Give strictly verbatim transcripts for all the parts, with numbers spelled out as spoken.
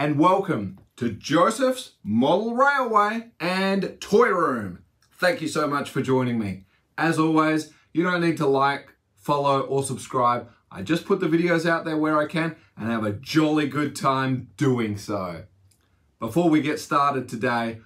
and welcome to Joseph's Model Railway and Toy Room. Thank you so much for joining me. As always, you don't need to like, follow, or subscribe. I just put the videos out there where I can and have a jolly good time doing so. Before we get started today,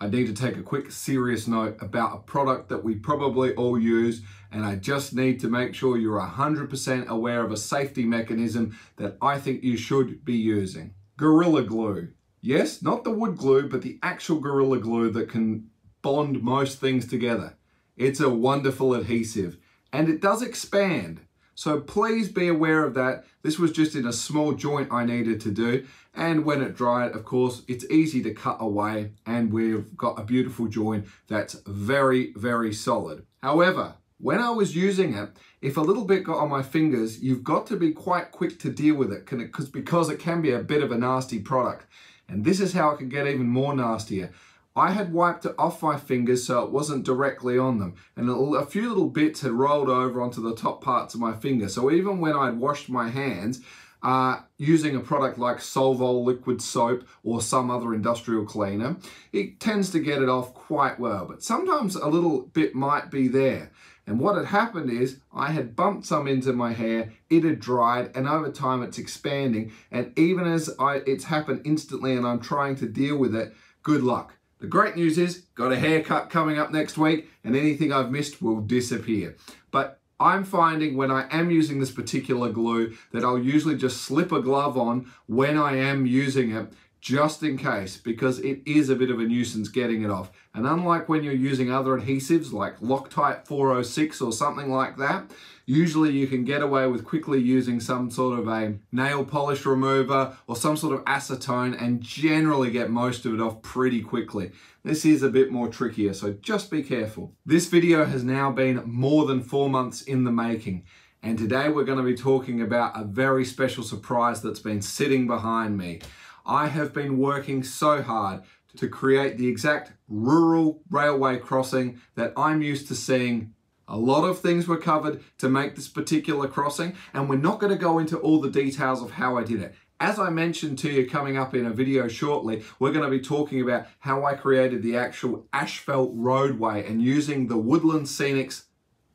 I need to take a quick serious note about a product that we probably all use, and I just need to make sure you're one hundred percent aware of a safety mechanism that I think you should be using. Gorilla Glue. Yes, not the wood glue, but the actual Gorilla Glue that can bond most things together. It's a wonderful adhesive, and it does expand. So please be aware of that. This was just in a small joint I needed to do. And when it dried, of course, it's easy to cut away. And we've got a beautiful joint that's very, very solid. However, when I was using it, if a little bit got on my fingers, you've got to be quite quick to deal with it because it can be a bit of a nasty product. And this is how it can get even more nastier. I had wiped it off my fingers so it wasn't directly on them, and a few little bits had rolled over onto the top parts of my finger. So even when I'd washed my hands, uh, using a product like Solvol Liquid Soap or some other industrial cleaner, it tends to get it off quite well, but sometimes a little bit might be there. And what had happened is I had bumped some into my hair, it had dried, and over time it's expanding, and even as I, it's happened instantly and I'm trying to deal with it, good luck. The great news is, got a haircut coming up next week, and anything I've missed will disappear. But I'm finding when I am using this particular glue that I'll usually just slip a glove on when I am using it, just in case, because it is a bit of a nuisance getting it off. And unlike when you're using other adhesives like Loctite four oh six or something like that, usually you can get away with quickly using some sort of a nail polish remover or some sort of acetone and generally get most of it off pretty quickly. This is a bit more trickier, so just be careful. This video has now been more than four months in the making, and today we're going to be talking about a very special surprise that's been sitting behind me. I have been working so hard to create the exact rural railway crossing that I'm used to seeing. A lot of things were covered to make this particular crossing, and we're not going to go into all the details of how I did it. As I mentioned to you coming up in a video shortly, we're going to be talking about how I created the actual asphalt roadway and using the Woodland Scenics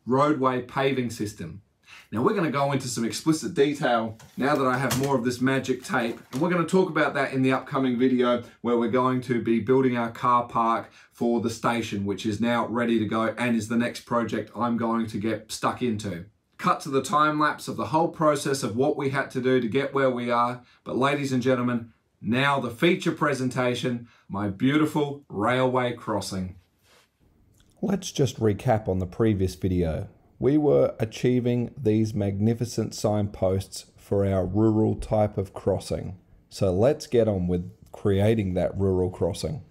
roadway paving system. Now we're going to go into some explicit detail now that I have more of this magic tape, and we're going to talk about that in the upcoming video where we're going to be building our car park for the station, which is now ready to go and is the next project I'm going to get stuck into. Cut to the time lapse of the whole process of what we had to do to get where we are. But ladies and gentlemen, now the feature presentation, my beautiful railway crossing. Let's just recap on the previous video. We were achieving these magnificent signposts for our rural type of crossing. So let's get on with creating that rural crossing.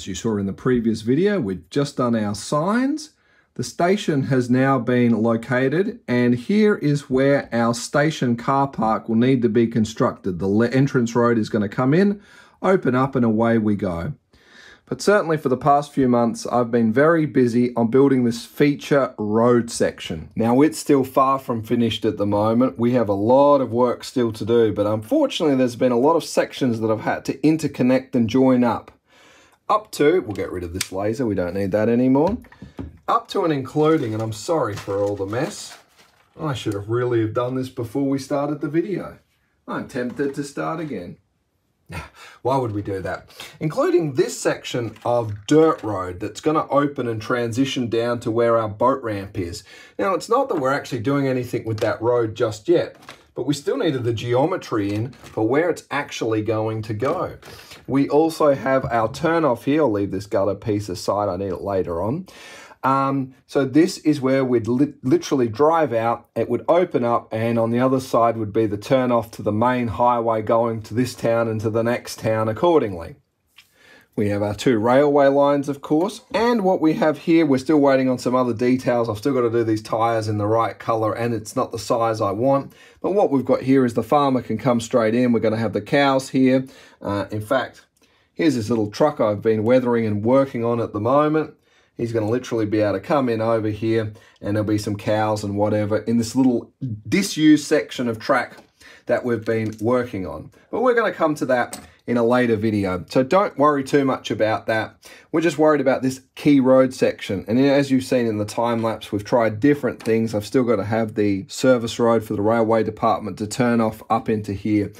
As you saw in the previous video, we've just done our signs. The station has now been located, and here is where our station car park will need to be constructed. The entrance road is going to come in, open up, and away we go. But certainly for the past few months, I've been very busy on building this feature road section. Now, it's still far from finished at the moment. We have a lot of work still to do, but unfortunately, there's been a lot of sections that I've had to interconnect and join up. Up to, we'll get rid of this laser, we don't need that anymore. Up to and including, and I'm sorry for all the mess. I should have really have done this before we started the video. I'm tempted to start again. Why would we do that? Including this section of dirt road that's going to open and transition down to where our boat ramp is. Now, it's not that we're actually doing anything with that road just yet, but we still needed the geometry in for where it's actually going to go. We also have our turn off here. I'll leave this gutter piece aside. I need it later on. Um, so this is where we'd li literally drive out, it would open up, and on the other side would be the turn off to the main highway going to this town and to the next town accordingly. We have our two railway lines, of course, and what we have here, we're still waiting on some other details. I've still got to do these tyres in the right colour, and it's not the size I want. But what we've got here is the farmer can come straight in. We're going to have the cows here. Uh, in fact, here's this little truck I've been weathering and working on at the moment. He's going to literally be able to come in over here, and there'll be some cows and whatever in this little disused section of track that we've been working on. But we're going to come to that in a later video. So don't worry too much about that. We're just worried about this key road section. And as you've seen in the time lapse, we've tried different things. I've still got to have the service road for the railway department to turn off up into here.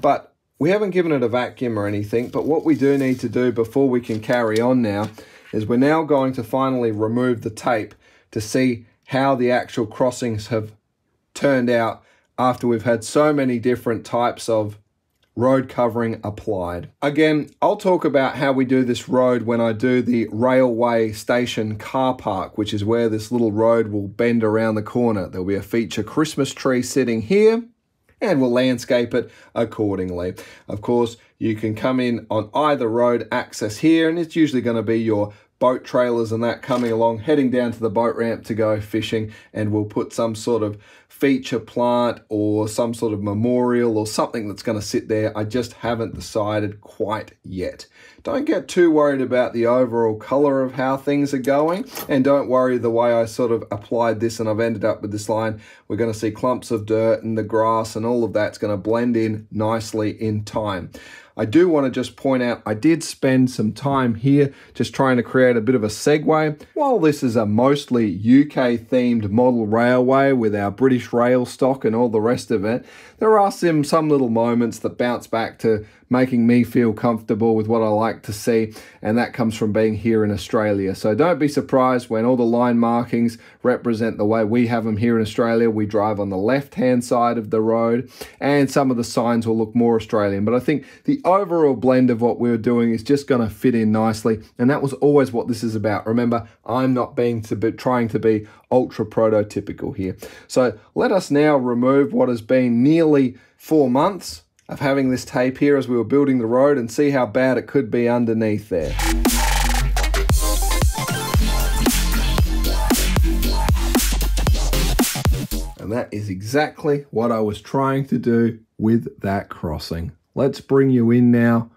But we haven't given it a vacuum or anything. But what we do need to do before we can carry on now is we're now going to finally remove the tape to see how the actual crossings have turned out after we've had so many different types of road covering applied. Again, I'll talk about how we do this road when I do the railway station car park, which is where this little road will bend around the corner. There'll be a feature Christmas tree sitting here, and we'll landscape it accordingly. Of course, you can come in on either road access here, and it's usually going to be your boat trailers and that coming along, heading down to the boat ramp to go fishing, and we'll put some sort of feature plant or some sort of memorial or something that's going to sit there. I just haven't decided quite yet. Don't get too worried about the overall color of how things are going, and don't worry the way I sort of applied this and I've ended up with this line. We're going to see clumps of dirt and the grass and all of that's going to blend in nicely in time. I do want to just point out, I did spend some time here just trying to create a bit of a segue. While this is a mostly U K-themed model railway with our British rail stock and all the rest of it, there are some, some little moments that bounce back to making me feel comfortable with what I like to see, and that comes from being here in Australia. So don't be surprised when all the line markings represent the way we have them here in Australia. We drive on the left-hand side of the road, and some of the signs will look more Australian. But I think the overall blend of what we're doing is just going to fit in nicely, and that was always what this is about. Remember, I'm not being to be, trying to be ultra prototypical here. So let us now remove what has been nearly four months of having this tape here as we were building the road, and see how bad it could be underneath there. And that is exactly what I was trying to do with that crossing. Let's bring you in now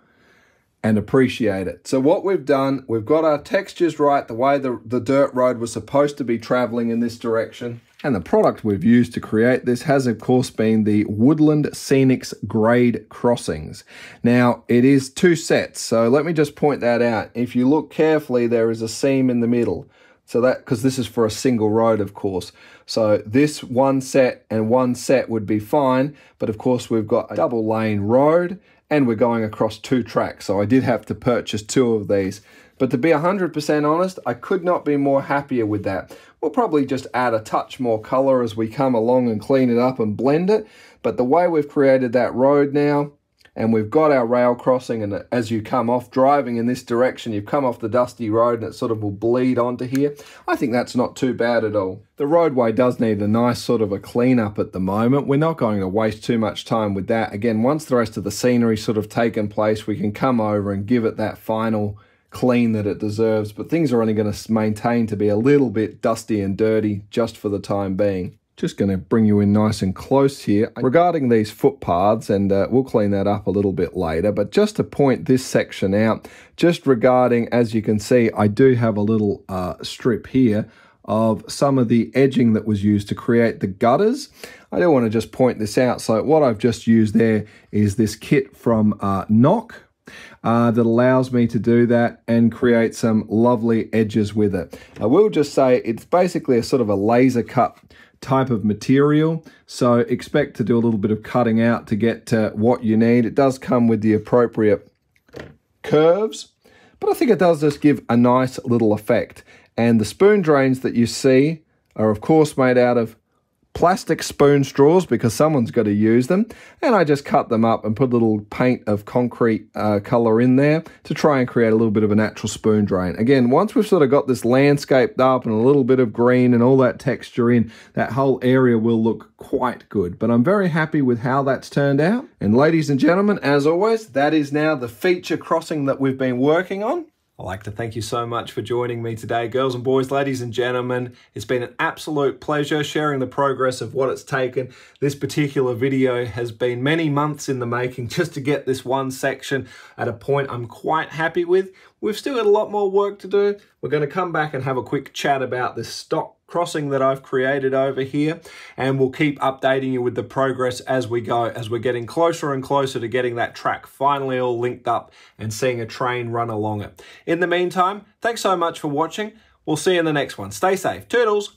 and appreciate it. So what we've done, we've got our textures right, the way the, the dirt road was supposed to be traveling in this direction. And the product we've used to create this has, of course, been the Woodland Scenics grade crossings. Now, it is two sets, so let me just point that out. If you look carefully, there is a seam in the middle. So that, because this is for a single road, of course. So this one set and one set would be fine, but of course, we've got a double lane road, and we're going across two tracks. So I did have to purchase two of these. But to be one hundred percent honest, I could not be more happier with that. We'll probably just add a touch more color as we come along and clean it up and blend it. But the way we've created that road now, and we've got our rail crossing, and as you come off driving in this direction, you've come off the dusty road and it sort of will bleed onto here. I think that's not too bad at all. The roadway does need a nice sort of a cleanup at the moment. We're not going to waste too much time with that. Again, once the rest of the scenery sort of taken place, we can come over and give it that final clean that it deserves, but things are only going to maintain to be a little bit dusty and dirty just for the time being. Just going to bring you in nice and close here. Regarding these footpaths, and uh, we'll clean that up a little bit later, but just to point this section out, just regarding, as you can see, I do have a little uh, strip here of some of the edging that was used to create the gutters. I do want to just point this out. So what I've just used there is this kit from uh, Knock. Uh, that allows me to do that and create some lovely edges with it. I will just say it's basically a sort of a laser cut type of material, so expect to do a little bit of cutting out to get to what you need. It does come with the appropriate curves, but I think it does just give a nice little effect. And the spoon drains that you see are of course made out of plastic spoon straws because someone's got to use them, and I just cut them up and put a little paint of concrete uh, color in there to try and create a little bit of a natural spoon drain. Again, once we've sort of got this landscaped up and a little bit of green and all that texture in, that whole area will look quite good. But I'm very happy with how that's turned out. And ladies and gentlemen, as always, that is now the feature crossing that we've been working on. I'd like to thank you so much for joining me today, girls and boys, ladies and gentlemen. It's been an absolute pleasure sharing the progress of what it's taken. This particular video has been many months in the making just to get this one section at a point I'm quite happy with. We've still got a lot more work to do. We're going to come back and have a quick chat about this stock crossing that I've created over here, and we'll keep updating you with the progress as we go, as we're getting closer and closer to getting that track finally all linked up and seeing a train run along it. In the meantime, thanks so much for watching. We'll see you in the next one. Stay safe. Toodles.